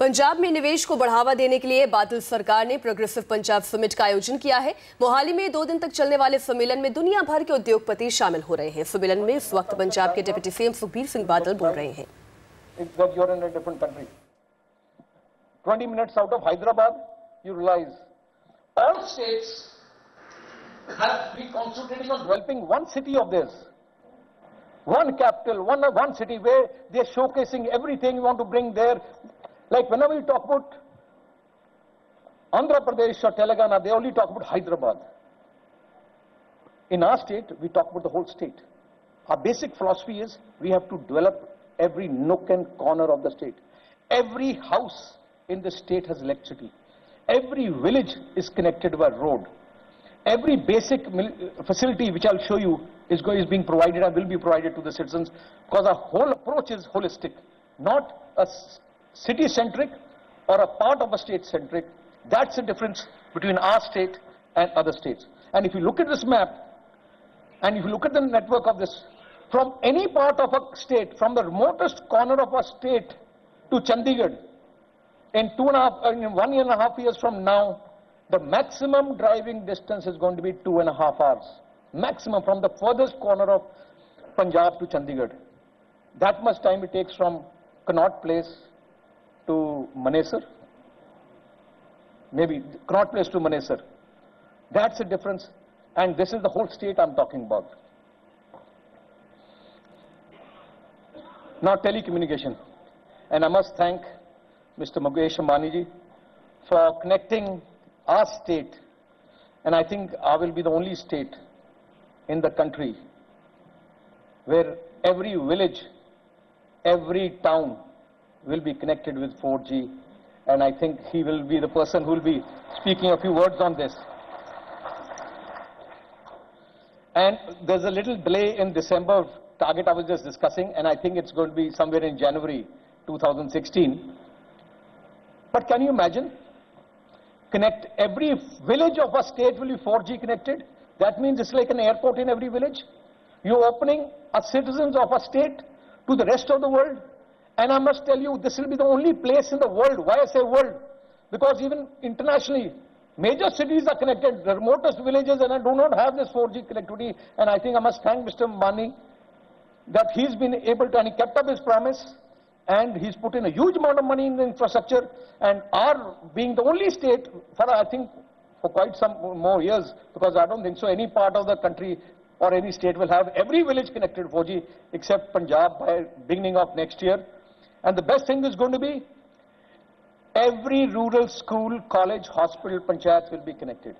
पंजाब में निवेश को बढ़ावा देने के लिए बादल सरकार ने प्रोग्रेसिव पंजाब समिट का आयोजन किया है। मोहाली में 2 दिन तक चलने वाले सम्मेलन में दुनिया भर के उद्योगपति शामिल हो रहे हैं। सम्मेलन में इस वक्त पंजाब के डिप्टी सीएम सुखबीर सिंह बादल बोल रहे हैं। 20 minutes out of Hyderabad, you realize all states have been concentrating on developing one city of this. One capital, one city where they are showcasing everything you want to bring there. Like whenever you talk about Andhra Pradesh or Telangana, they only talk about Hyderabad. In our state, we talk about the whole state. Our basic philosophy is we have to develop every nook and corner of the state. Every house in the state has electricity. Every village is connected by road. Every basic facility which I'll show you is being provided and will be provided to the citizens, because our whole approach is holistic, not a city-centric or a part of a state-centric. That's the difference between our state and other states. And if you look at this map, and if you look at the network of this, from any part of a state, from the remotest corner of a state to Chandigarh, in 1.5 years from now, the maximum driving distance is going to be 2.5 hours. Maximum from the furthest corner of Punjab to Chandigarh. That much time it takes from Connaught Place to Manesar. Maybe Connaught Place to Manesar. That's the difference. And this is the whole state I'm talking about. Now telecommunication. And I must thank Mr. Magesham Maniji for connecting our state, and I think I will be the only state in the country where every village, every town will be connected with 4G, and I think he will be the person who will be speaking a few words on this. And there's a little delay in December target I was just discussing, and I think it's going to be somewhere in January 2016. But can you imagine? Connect every village of a state will be 4G connected. That means it's like an airport in every village. You're opening a citizens of a state to the rest of the world. And I must tell you, this will be the only place in the world. Why I say world? Because even internationally, major cities are connected, the remotest villages, and I do not have this 4G connectivity. And I think I must thank Mr. Mani that he's been able to, and he kept up his promise. And he's put in a huge amount of money in the infrastructure, and our being the only state for, I think, for quite some more years, because I don't think so any part of the country or any state will have every village connected 4G except Punjab by beginning of next year. And the best thing is going to be every rural school, college, hospital, panchayat will be connected.